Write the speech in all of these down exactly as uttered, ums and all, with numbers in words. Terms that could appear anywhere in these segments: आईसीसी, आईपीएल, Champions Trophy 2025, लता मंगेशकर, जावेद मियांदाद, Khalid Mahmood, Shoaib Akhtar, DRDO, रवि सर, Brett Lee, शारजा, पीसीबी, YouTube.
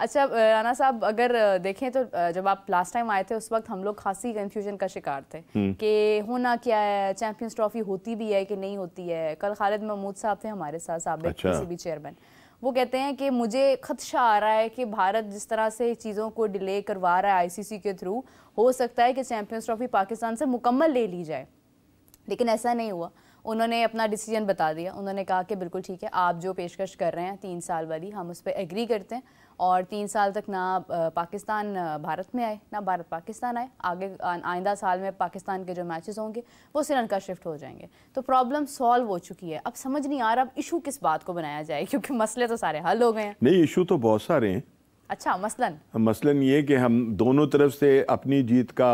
अच्छा राना साहब, अगर देखें तो जब आप लास्ट टाइम आए थे उस वक्त हम लोग खासी कंफ्यूजन का शिकार थे कि होना क्या है, चैंपियंस ट्रॉफी होती भी है कि नहीं होती है। कल खालिद महमूद साहब थे हमारे साथ, साबिक पीसीबी चेयरमैन, वो कहते हैं कि मुझे खदशा आ रहा है कि भारत जिस तरह से चीज़ों को डिले करवा रहा है आईसीसी के थ्रू, हो सकता है कि चैंपियंस ट्रॉफी पाकिस्तान से मुकम्मल ले ली जाए। लेकिन ऐसा नहीं हुआ, उन्होंने अपना डिसीजन बता दिया। उन्होंने कहा कि बिल्कुल ठीक है, आप जो पेशकश कर रहे हैं तीन साल वाली, हम उस पर एग्री करते हैं, और तीन साल तक ना पाकिस्तान भारत में आए ना भारत पाकिस्तान आए। आगे आइंदा साल में पाकिस्तान के जो मैचेस होंगे वो श्रीलंका शिफ्ट हो जाएंगे। तो प्रॉब्लम सॉल्व हो चुकी है। अब समझ नहीं आ रहा अब इशू किस बात को बनाया जाए, क्योंकि मसले तो सारे हल हो गए हैं। नहीं, इशू तो बहुत सारे हैं। अच्छा, मसलन मसलन ये कि हम दोनों तरफ से अपनी जीत का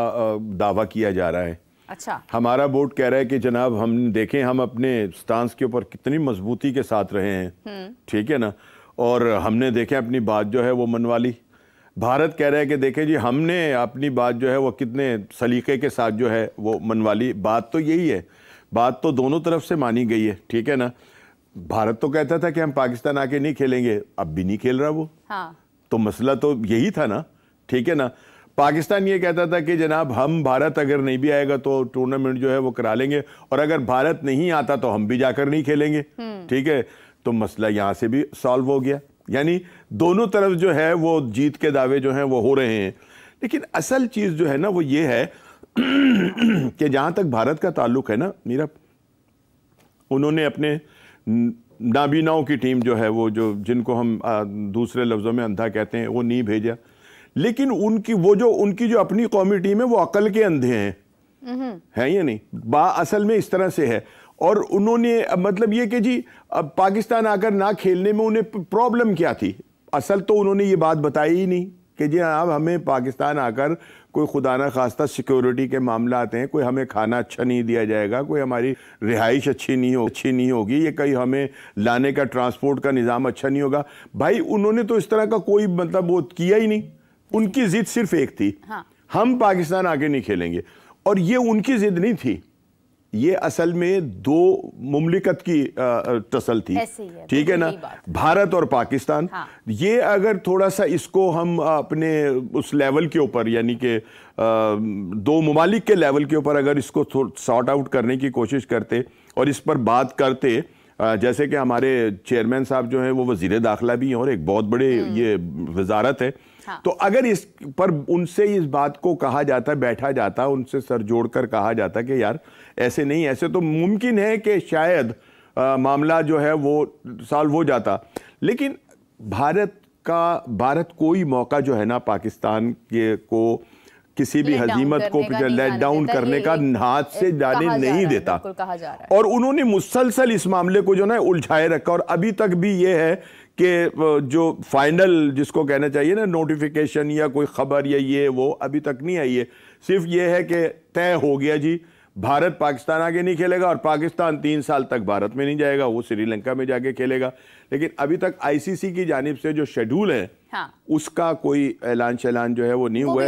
दावा किया जा रहा है। अच्छा, हमारा बोर्ड कह रहा है कि जनाब हम देखें हम अपने स्टांस के ऊपर कितनी मजबूती के साथ रहे हैं, ठीक है ना, और हमने देखें अपनी बात जो है वो मनवा ली। भारत कह रहा है कि देखें जी हमने अपनी बात जो है वो कितने सलीके के साथ जो है वो मनवा ली। बात तो यही है, बात तो दोनों तरफ से मानी गई है, ठीक है ना। भारत तो कहता था कि हम पाकिस्तान आके नहीं खेलेंगे, अब भी नहीं खेल रहा वो। हाँ, तो मसला तो यही था ना, ठीक है ना। पाकिस्तान ये कहता था कि जनाब हम भारत अगर नहीं भी आएगा तो टूर्नामेंट जो है वो करा लेंगे, और अगर भारत नहीं आता तो हम भी जाकर नहीं खेलेंगे, ठीक है। तो मसला यहाँ से भी सॉल्व हो गया। यानी दोनों तरफ जो है वो जीत के दावे जो हैं वो हो रहे हैं। लेकिन असल चीज़ जो है ना वो ये है कि जहाँ तक भारत का ताल्लुक है ना मीरा, उन्होंने अपने नाबीनाओं की टीम जो है वो, जो जिनको हम दूसरे लफ्ज़ों में अंधा कहते हैं, वो नहीं भेजा। लेकिन उनकी वो जो उनकी जो अपनी कौमी टीम है वो अकल के अंधे हैं, है या नहीं? बा असल में इस तरह से है। और उन्होंने मतलब ये कि जी अब पाकिस्तान आकर ना खेलने में उन्हें प्रॉब्लम क्या थी? असल तो उन्होंने ये बात बताई ही नहीं कि जी अब हमें पाकिस्तान आकर कोई खुदा ना खास्ता सिक्योरिटी के मामला आते हैं, कोई हमें खाना अच्छा नहीं दिया जाएगा, कोई हमारी रिहाइश अच्छी नहीं हो अच्छी नहीं होगी, ये कहीं हमें लाने का ट्रांसपोर्ट का निज़ाम अच्छा नहीं होगा। भाई उन्होंने तो इस तरह का कोई मतलब वो किया ही नहीं। उनकी जिद सिर्फ एक थी, हाँ, हम पाकिस्तान आके नहीं खेलेंगे। और ये उनकी जिद नहीं थी, ये असल में दो मुमलिकत की टसल थी, ठीक है ना, भारत और पाकिस्तान। हाँ, ये अगर थोड़ा सा इसको हम अपने उस लेवल के ऊपर, यानी कि दो मुमालिक के लेवल के ऊपर अगर इसको सॉर्ट आउट करने की कोशिश करते और इस पर बात करते, जैसे कि हमारे चेयरमैन साहब जो हैं वो वज़ीर दाखिला भी हैं और एक बहुत बड़े ये वजारत है, हाँ, तो अगर इस पर उनसे इस बात को कहा जाता, बैठा जाता, उनसे सर जोड़कर कहा जाता कि यार ऐसे नहीं, ऐसे तो मुमकिन है कि शायद आ, मामला जो है वो सॉल्व हो जाता। लेकिन भारत का भारत कोई मौका जो है ना पाकिस्तान के को किसी भी हजीमत को लेट डाउन करने का हाथ से जाने नहीं देता, और उन्होंने मुसलसल इस मामले को जो ना उलझाए रखा। और अभी तक भी ये है कि जो फाइनल जिसको कहना चाहिए ना नोटिफिकेशन या कोई खबर या ये वो अभी तक नहीं आई है। सिर्फ ये है कि तय हो गया जी भारत पाकिस्तान आगे नहीं खेलेगा, और पाकिस्तान तीन साल तक भारत में नहीं जाएगा, वो श्रीलंका में जाके खेलेगा। लेकिन अभी तक आईसीसी की जानिब से जो शेड्यूल है उसका कोई ऐलान शैलान जो है वो नहीं हुआ है,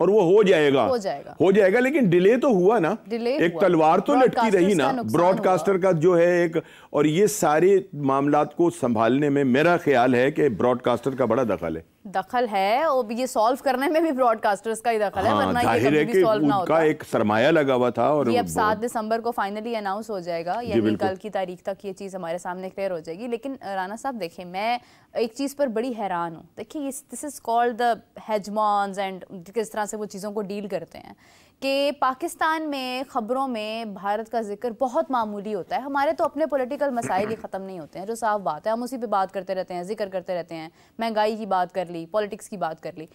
और वो हो जाएगा हो जाएगा हो जाएगा लेकिन डिले तो हुआ ना, एक तलवार तो लटकी रही ना, ब्रॉडकास्टर का जो है एक। और ये सारे मामलात को संभालने में मेरा ख्याल है कि ब्रॉडकास्टर का बड़ा दखल है दखल है और ये सॉल्व करने में भी ब्रॉडकास्टर्स का ही दखल है, वरना ये कभी भी सॉल्व ना होता। एक सरमाया लगा हुआ था, और ये अब सात दिसंबर को फाइनली अनाउंस हो जाएगा, यानी कल की तारीख तक ये चीज़ हमारे सामने क्लियर हो जाएगी। लेकिन राना साहब देखें, मैं एक चीज़ पर बड़ी हैरान हूँ। देखिए this is called the hegemons and किस तरह से वो चीज़ों को डील करते हैं कि पाकिस्तान में ख़बरों में भारत का जिक्र बहुत मामूली होता है। हमारे तो अपने पॉलिटिकल मसाइल ही ख़त्म नहीं होते हैं, जो साफ बात है, हम उसी पे बात करते रहते हैं, जिक्र करते रहते हैं, महंगाई की बात कर ली, पॉलिटिक्स की बात कर ली।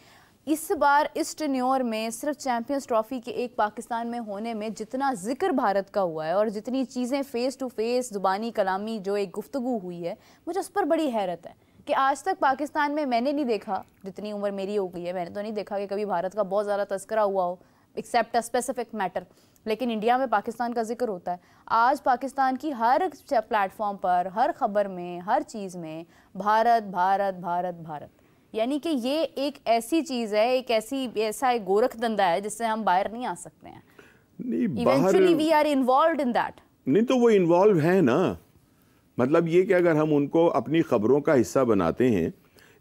इस बार इस टेन्योर में सिर्फ चैंपियंस ट्रॉफ़ी के एक पाकिस्तान में होने में जितना जिक्र भारत का हुआ है और जितनी चीज़ें फ़ेस टू फ़ेस ज़ुबानी कलामी जो एक गुफ्तगू हुई है, मुझे उस पर बड़ी हैरत है कि आज तक पाकिस्तान में मैंने नहीं देखा, जितनी उम्र मेरी हो गई है मैंने तो नहीं देखा कि कभी भारत का बहुत ज़्यादा तस्करा हुआ हो एक्सेप्ट अ स्पेसिफिक मैटर, लेकिन इंडिया में पाकिस्तान का जिक्र होता है। आज पाकिस्तान की हर प्लेटफॉर्म पर, हर खबर में, हर चीज़ में भारत भारत भारत भारत, यानी कि ये एक ऐसी चीज़ है, एक ऐसी ऐसा एक गोरखधंधा है जिससे हम बाहर नहीं आ सकते हैं। Eventually we are involved in that. नहीं तो वो इन्वॉल्व है ना, मतलब ये कि अगर हम उनको अपनी खबरों का हिस्सा बनाते हैं,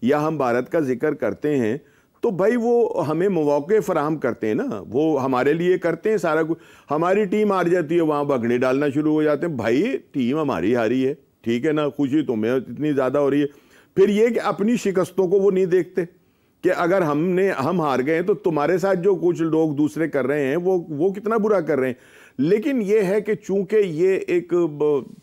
या हम भारत का जिक्र करते हैं तो भाई वो हमें मौके फराहम करते हैं ना, वो हमारे लिए करते हैं सारा कुछ। हमारी टीम हार जाती है वहाँ भगने डालना शुरू हो जाते हैं, भाई टीम हमारी हारी है, ठीक है ना, खुशी तुम्हें इतनी ज़्यादा हो रही है। फिर ये कि अपनी शिकस्तों को वो नहीं देखते कि अगर हमने हम हार गए तो तुम्हारे साथ जो कुछ लोग दूसरे कर रहे हैं वो वो कितना बुरा कर रहे हैं। लेकिन ये है कि चूँकि ये एक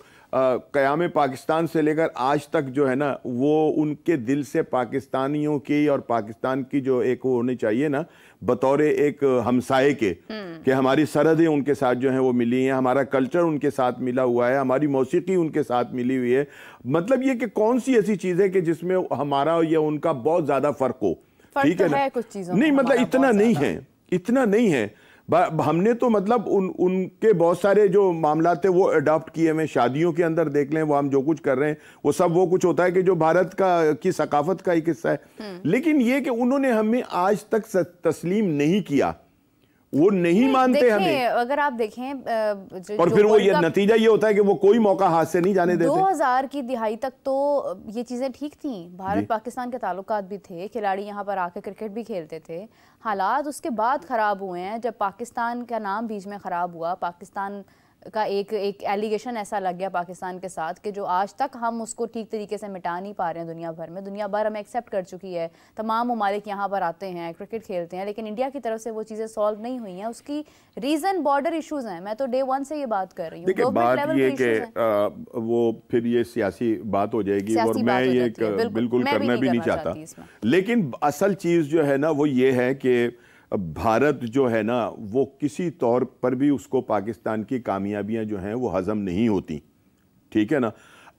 क़याम पाकिस्तान से लेकर आज तक जो है ना वो उनके दिल से पाकिस्तानियों की और पाकिस्तान की जो एक वो होनी चाहिए ना बतौर एक हमसाए के कि हमारी सरहदें उनके साथ जो हैं वो मिली हैं, हमारा कल्चर उनके साथ मिला हुआ है, हमारी मौसीकी उनके साथ मिली हुई है। मतलब ये कि कौन सी ऐसी चीज़ है कि जिसमें हमारा या उनका बहुत ज़्यादा फ़र्क हो, ठीक है ना, कुछ चीज़ों नहीं मतलब इतना नहीं है, इतना नहीं है। हमने तो मतलब उन उनके बहुत सारे जो मामला थे वो अडॉप्ट किए हुए, शादियों के अंदर देख लें वो हम जो कुछ कर रहे हैं वो सब वो कुछ होता है कि जो भारत का की सकाफत का एक हिस्सा है। लेकिन ये कि उन्होंने हमें आज तक तस्लीम नहीं किया, वो नहीं मानते हमें। अगर आप देखें और फिर वो ये नतीजा ये होता है कि वो कोई मौका हाथ से नहीं जाने देते। दो हज़ार की दिहाई तक तो ये चीज़ें ठीक थी, भारत पाकिस्तान के ताल्लुकात भी थे, खिलाड़ी यहाँ पर आके क्रिकेट भी खेलते थे। हालात उसके बाद ख़राब हुए हैं जब पाकिस्तान का नाम बीच में ख़राब हुआ, पाकिस्तान का एक एक एलिगेशन ऐसा लग गया पाकिस्तान के साथ कि जो आज तक हम उसको ठीक तरीके से मिटा नहीं पा रहे हैं। दुनिया भर में दुनिया भर हमें एक्सेप्ट कर चुकी है, तमाम ममालिक यहाँ पर आते हैं क्रिकेट खेलते हैं, लेकिन इंडिया की तरफ से वो चीज़ें सॉल्व नहीं हुई हैं। उसकी रीज़न बॉर्डर इशूज़ हैं, मैं तो डे वन से ये बात कर रही हूँ। बात ये कि वो फिर ये सियासी बात हो जाएगी और मैं ये बिल्कुल करना भी नहीं चाहता, लेकिन असल चीज़ जो है ना वो ये है कि भारत जो है ना वो किसी तौर पर भी उसको पाकिस्तान की कामयाबियां जो हैं वो हजम नहीं होती, ठीक है ना।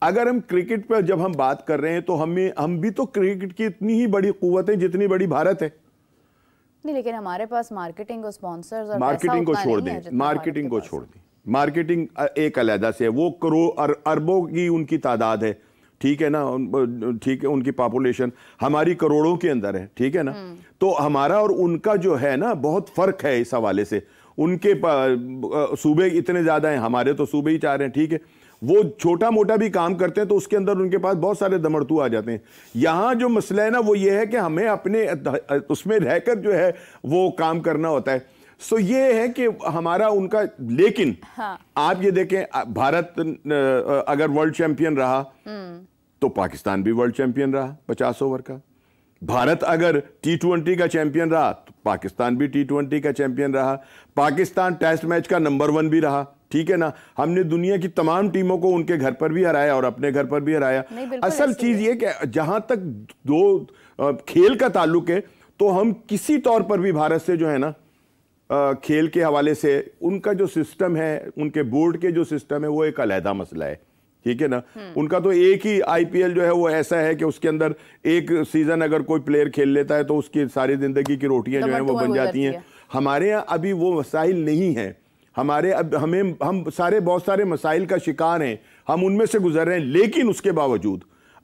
अगर हम क्रिकेट पर जब हम बात कर रहे हैं तो हमें हम भी तो क्रिकेट की इतनी ही बड़ी कुव्वत है जितनी बड़ी भारत है। नहीं, लेकिन हमारे पास मार्केटिंग और स्पॉन्सर्स और मार्केटिंग को छोड़ दें, मार्केटिंग को छोड़ दें, मार्केटिंग एक अलहदा से है, वो करोड़ अर, अरबों की उनकी तादाद है, ठीक है ना, ठीक है, उनकी पॉपुलेशन हमारी करोड़ों के अंदर है, ठीक है ना। तो हमारा और उनका जो है ना बहुत फ़र्क है इस हवाले से। उनके सूबे इतने ज़्यादा हैं, हमारे तो सूबे ही चार हैं, ठीक है। वो छोटा मोटा भी काम करते हैं तो उसके अंदर उनके पास बहुत सारे दमड़तू आ जाते हैं। यहाँ जो मसला है ना वो ये है कि हमें अपने उसमें रहकर जो है वो काम करना होता है। सो so, ये है कि हमारा उनका, लेकिन हाँ। आप ये देखें भारत अगर वर्ल्ड चैंपियन रहा तो पाकिस्तान भी वर्ल्ड चैंपियन रहा पचास ओवर का। भारत अगर टी ट्वेंटी का चैंपियन रहा तो पाकिस्तान भी टी ट्वेंटी का चैंपियन रहा। पाकिस्तान टेस्ट मैच का नंबर वन भी रहा, ठीक है ना। हमने दुनिया की तमाम टीमों को उनके घर पर भी हराया और अपने घर पर भी हराया। असल चीज़ ये कि जहां तक दो खेल का ताल्लुक है तो हम किसी तौर पर भी भारत से जो है ना खेल के हवाले से उनका जो सिस्टम है, उनके बोर्ड के जो सिस्टम है वो एक अलहदा मसला है, ठीक है ना। उनका तो एक ही आईपीएल जो है वो ऐसा है कि उसके अंदर एक सीजन अगर कोई प्लेयर खेल लेता है तो उसकी सारी जिंदगी की रोटियां जो हैं वो बन जाती हैं। हमारे यहाँ अभी वो मसाइल नहीं हैं, हमारे अब हमें हम सारे बहुत सारे मसाइल का शिकार हैं, हम उनमें से गुजर रहे हैं। लेकिन उसके बावजूद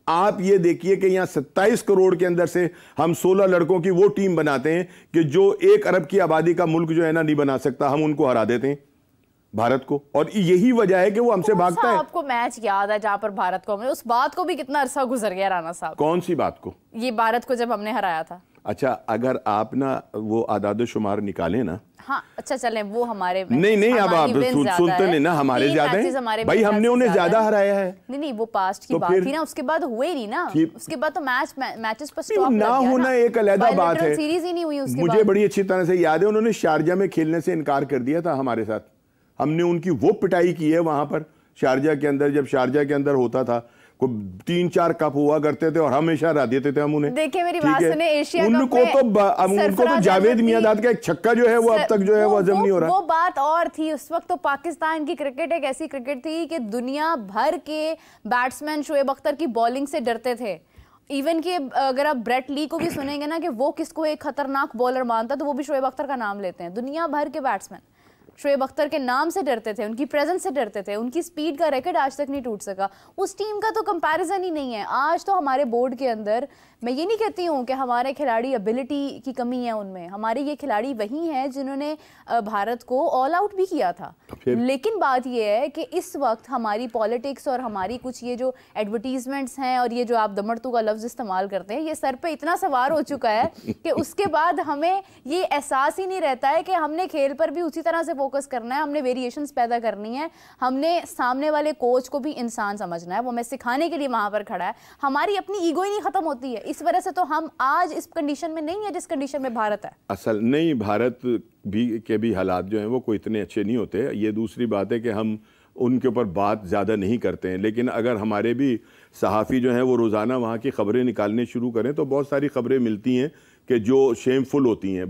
आप ये देखिए कि यहाँ सत्ताईस करोड़ के अंदर से हम सोलह लड़कों की वो टीम बनाते हैं कि जो एक अरब की आबादी का मुल्क जो है ना नहीं बना सकता, हम उनको हरा देते हैं भारत को। और यही वजह है कि वो हमसे भागता है। आपको मैच याद है जहां पर भारत को हमने, उस बात को भी कितना अरसा गुजर गया राणा साहब। कौन सी बात को? ये भारत को जब हमने हराया था। अच्छा, अगर आप ना वो आदाद शुमार निकालें ना। हाँ, अच्छा चलें, वो हमारे नहीं नहीं अब आप सुनते नहीं ना, हमारे ज्यादा है भाई, हमने उन्हें ज्यादा हराया है। नहीं नहीं वो पास्ट की बात थी ना, उसके बाद हुए नहीं ना, उसके बाद तो मैच मैचेस पर स्टॉप ना होना एक अलग बात है। सीरीज ही नहीं हुई। मुझे बड़ी अच्छी तरह से याद है उन्होंने शारजा में खेलने से इनकार कर दिया था हमारे साथ। हमने उनकी वो पिटाई की है वहाँ पर शारजा के अंदर, जब शारजा के अंदर होता था कोई तीन चार कप हुआ करते थे और हमेशा हरा देते थे हम उन्हें। देखिए मेरी बात सुने, एशिया कप में उनको तो जावेद मियांदाद का एक छक्का जो है वो अब तक जो है वो हजम नहीं हो रहा। वो बात और थी, उस वक्त तो पाकिस्तान की क्रिकेट एक ऐसी क्रिकेट थी कि दुनिया भर के बैट्समैन शोएब अख्तर की बॉलिंग से डरते थे। इवन कि अगर आप ब्रेट ली को भी सुनेंगे ना कि वो किसको एक खतरनाक बॉलर मानता तो वो भी शोएब अख्तर का नाम लेते हैं। दुनिया भर के बैट्समैन शोएब अख्तर के नाम से डरते थे, उनकी प्रेजेंस से डरते थे। उनकी स्पीड का रिकॉर्ड आज तक नहीं टूट सका। उस टीम का तो कंपैरिजन ही नहीं है। आज तो हमारे बोर्ड के अंदर मैं ये नहीं कहती हूँ कि हमारे खिलाड़ी एबिलिटी की कमी है उनमें, हमारे ये खिलाड़ी वही हैं जिन्होंने भारत को ऑल आउट भी किया था, लेकिन बात ये है कि इस वक्त हमारी पॉलिटिक्स और हमारी कुछ ये जो एडवर्टीजमेंट्स हैं और ये जो आप दमड़तू का लफ्ज़ इस्तेमाल करते हैं ये सर पे इतना सवार हो चुका है कि उसके बाद हमें ये एहसास ही नहीं रहता है कि हमने खेल पर भी उसी तरह से फोकस करना है, हमने वेरिएशंस पैदा करनी है, हमने सामने वाले कोच को भी इंसान समझना है, वो हमें सिखाने के लिए वहाँ पर खड़ा है। हमारी अपनी ईगो ही नहीं ख़त्म होती है, इस वजह से तो हम आज इस कंडीशन में नहीं है जिस कंडीशन में भारत है। असल नहीं, भारत भी के भी हालात जो हैं वो कोई इतने अच्छे नहीं होते। ये दूसरी बात है कि हम उनके ऊपर बात ज़्यादा नहीं करते हैं, लेकिन अगर हमारे भी सहाफ़ी जो हैं वो रोज़ाना वहाँ की ख़बरें निकालने शुरू करें तो बहुत सारी ख़बरें मिलती हैं कि जो शेमफुल होती हैं।